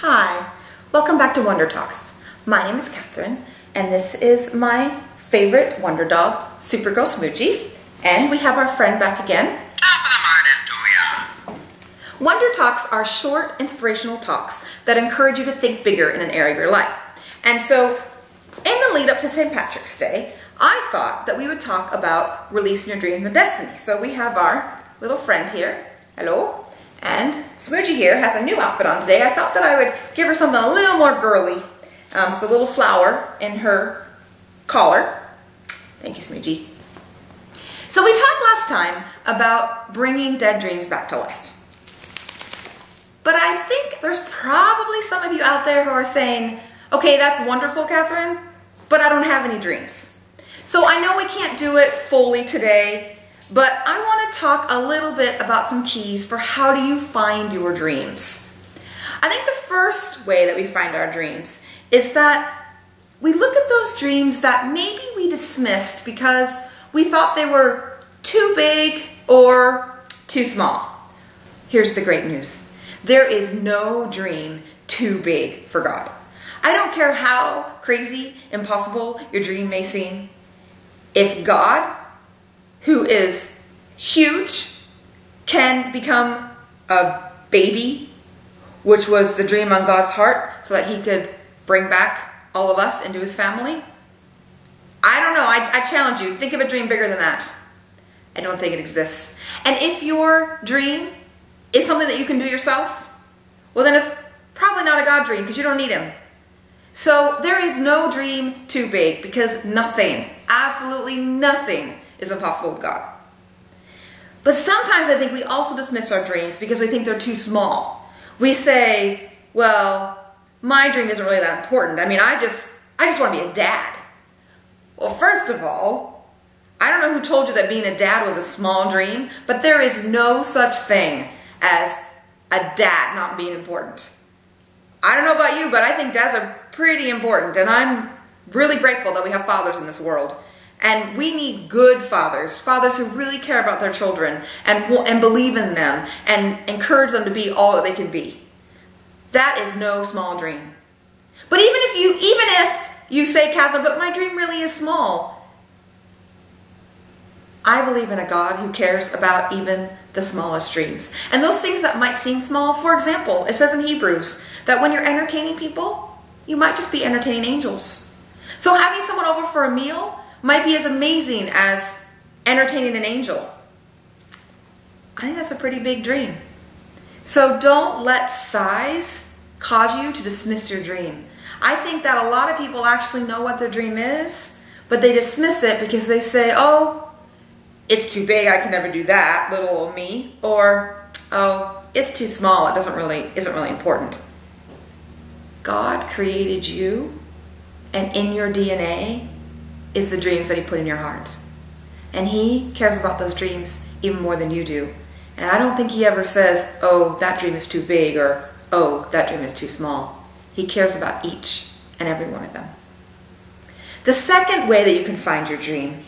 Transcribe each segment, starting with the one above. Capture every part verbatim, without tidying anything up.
Hi, welcome back to Wonder Talks. My name is Catherine, and this is my favorite wonder dog, Supergirl Smoochie, and we have our friend back again. Top of the morning to ya. Wonder Talks are short, inspirational talks that encourage you to think bigger in an area of your life. And so, in the lead up to Saint Patrick's Day, I thought that we would talk about releasing your dream and destiny. So we have our little friend here. Hello. And Smoochie here has a new outfit on today. I thought that I would give her something a little more girly. Um, so a little flower in her collar. Thank you, Smoochie. So we talked last time about bringing dead dreams back to life. But I think there's probably some of you out there who are saying, okay, that's wonderful, Catherine, but I don't have any dreams. So I know we can't do it fully today, but I want to talk a little bit about some keys for how do you find your dreams. I think the first way that we find our dreams is that we look at those dreams that maybe we dismissed because we thought they were too big or too small. Here's the great news. There is no dream too big for God. I don't care how crazy, impossible your dream may seem. If God, who is huge, can become a baby, which was the dream on God's heart so that he could bring back all of us into his family. I don't know, I, I challenge you, think of a dream bigger than that. I don't think it exists. And if your dream is something that you can do yourself, well then it's probably not a God dream because you don't need him. So there is no dream too big because nothing, absolutely nothing, is impossible with God. But sometimes I think we also dismiss our dreams because we think they're too small. We say, well, my dream isn't really that important. I mean, I just, I just want to be a dad. Well, first of all, I don't know who told you that being a dad was a small dream, but there is no such thing as a dad not being important. I don't know about you, but I think dads are pretty important, and I'm really grateful that we have fathers in this world. And we need good fathers, fathers who really care about their children and, and believe in them and encourage them to be all that they can be. That is no small dream. But even if you, even if you say, Catherine, but my dream really is small, I believe in a God who cares about even the smallest dreams. And those things that might seem small, for example, it says in Hebrews that when you're entertaining people, you might just be entertaining angels. So having someone over for a meal might be as amazing as entertaining an angel. I think that's a pretty big dream. So don't let size cause you to dismiss your dream. I think that a lot of people actually know what their dream is, but they dismiss it because they say, oh, it's too big, I can never do that, little old me. Or, oh, it's too small, it doesn't really, isn't really important. God created you, and in your D N A, is the dreams that he put in your heart. And he cares about those dreams even more than you do. And I don't think he ever says, oh, that dream is too big, or oh, that dream is too small. He cares about each and every one of them. The second way that you can find your dream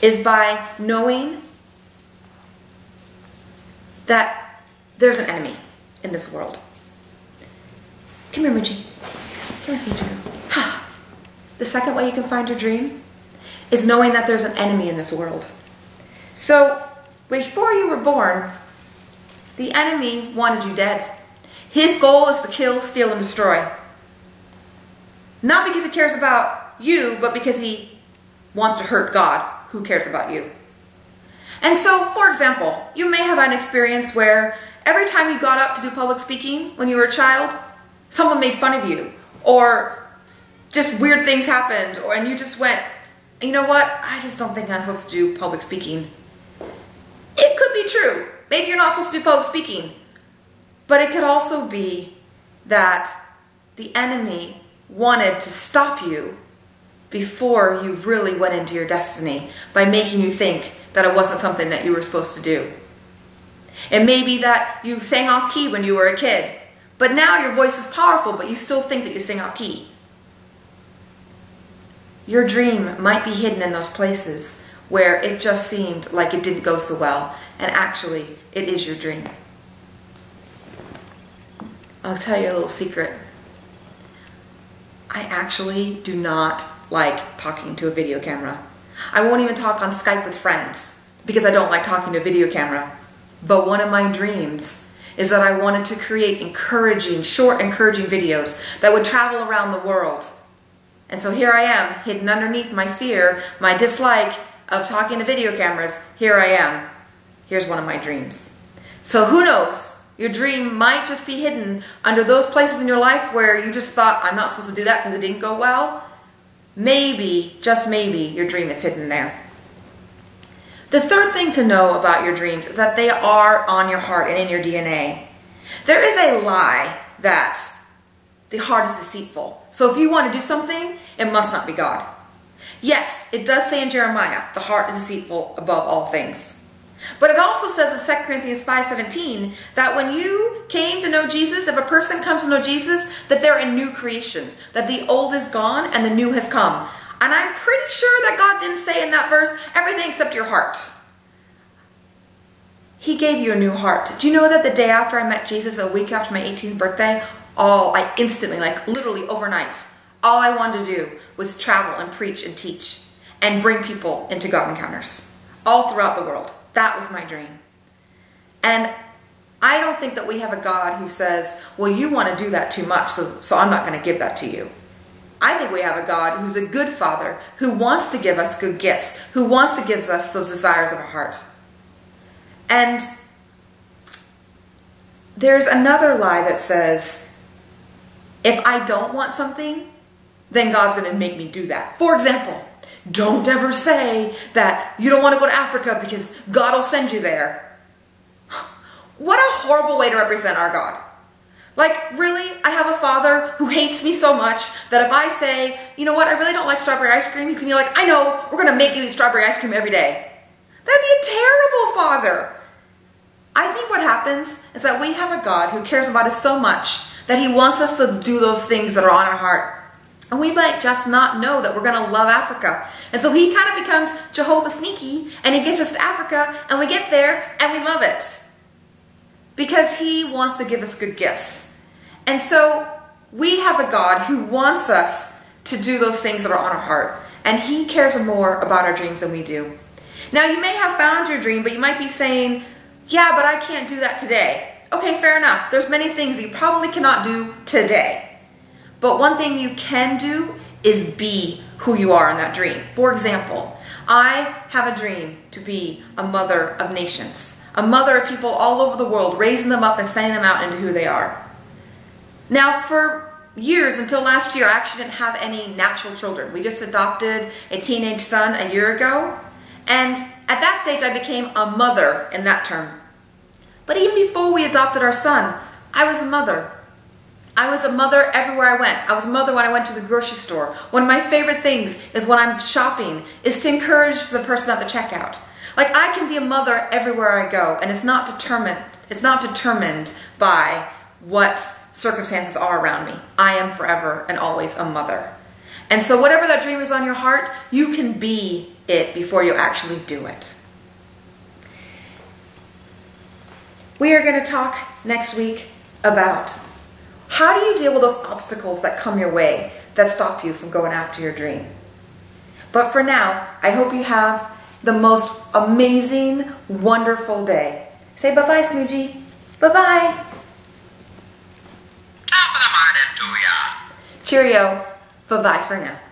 is by knowing that there's an enemy in this world. Come here, Moochie. Come here, Moochie. The second way you can find your dream is knowing that there's an enemy in this world. So, before you were born, the enemy wanted you dead. His goal is to kill, steal, and destroy. Not because he cares about you, but because he wants to hurt God, who cares about you. And so, for example, you may have an experience where every time you got up to do public speaking when you were a child, someone made fun of you, or just weird things happened, or, and you just went, you know what, I just don't think I'm supposed to do public speaking. It could be true. Maybe you're not supposed to do public speaking. But it could also be that the enemy wanted to stop you before you really went into your destiny by making you think that it wasn't something that you were supposed to do. It may be that you sang off key when you were a kid, but now your voice is powerful, but you still think that you sing off key. Your dream might be hidden in those places where it just seemed like it didn't go so well, and actually, it is your dream. I'll tell you a little secret. I actually do not like talking to a video camera. I won't even talk on Skype with friends because I don't like talking to a video camera. But one of my dreams is that I wanted to create encouraging, short, encouraging videos that would travel around the world. And so here I am, hidden underneath my fear, my dislike of talking to video cameras. Here I am. Here's one of my dreams. So who knows? Your dream might just be hidden under those places in your life where you just thought, I'm not supposed to do that because it didn't go well. Maybe, just maybe, your dream is hidden there. The third thing to know about your dreams is that they are on your heart and in your D N A. There is a lie that the heart is deceitful. So if you want to do something, it must not be God. Yes, it does say in Jeremiah, the heart is deceitful above all things. But it also says in Second Corinthians five seventeen that when you came to know Jesus, if a person comes to know Jesus, that they're a new creation, that the old is gone and the new has come. And I'm pretty sure that God didn't say in that verse, everything except your heart. He gave you a new heart. Do you know that the day after I met Jesus, a week after my eighteenth birthday, all I instantly, like literally overnight, all I wanted to do was travel and preach and teach and bring people into God encounters all throughout the world. That was my dream. And I don't think that we have a God who says, well, you want to do that too much, so, so I'm not going to give that to you. I think we have a God who's a good father, who wants to give us good gifts, who wants to give us those desires of our heart. And there's another lie that says, if I don't want something, then God's going to make me do that. For example, don't ever say that you don't want to go to Africa because God will send you there. What a horrible way to represent our God. Like, really? I have a father who hates me so much that if I say, you know what, I really don't like strawberry ice cream, he can be like, I know, we're going to make you eat strawberry ice cream every day. That'd be a terrible father. I think what happens is that we have a God who cares about us so much that he wants us to do those things that are on our heart. And we might just not know that we're going to love Africa. And so he kind of becomes Jehovah Sneaky, and he gets us to Africa, and we get there, and we love it. Because he wants to give us good gifts. And so we have a God who wants us to do those things that are on our heart. And he cares more about our dreams than we do. Now, you may have found your dream, but you might be saying, yeah, but I can't do that today. Okay, fair enough. There's many things you probably cannot do today. But one thing you can do is be who you are in that dream. For example, I have a dream to be a mother of nations, a mother of people all over the world, raising them up and sending them out into who they are. Now, for years, until last year, I actually didn't have any natural children. We just adopted a teenage son a year ago. And at that stage, I became a mother in that term. But even before we adopted our son, I was a mother. I was a mother everywhere I went. I was a mother when I went to the grocery store. One of my favorite things is when I'm shopping is to encourage the person at the checkout. Like, I can be a mother everywhere I go, and it's not determined, it's not determined by what circumstances are around me. I am forever and always a mother. And so whatever that dream is on your heart, you can be it before you actually do it. We are going to talk next week about how do you deal with those obstacles that come your way that stop you from going after your dream. But for now, I hope you have the most amazing, wonderful day. Say bye-bye, Smoochie. Bye-bye. Cheerio. Bye-bye for now.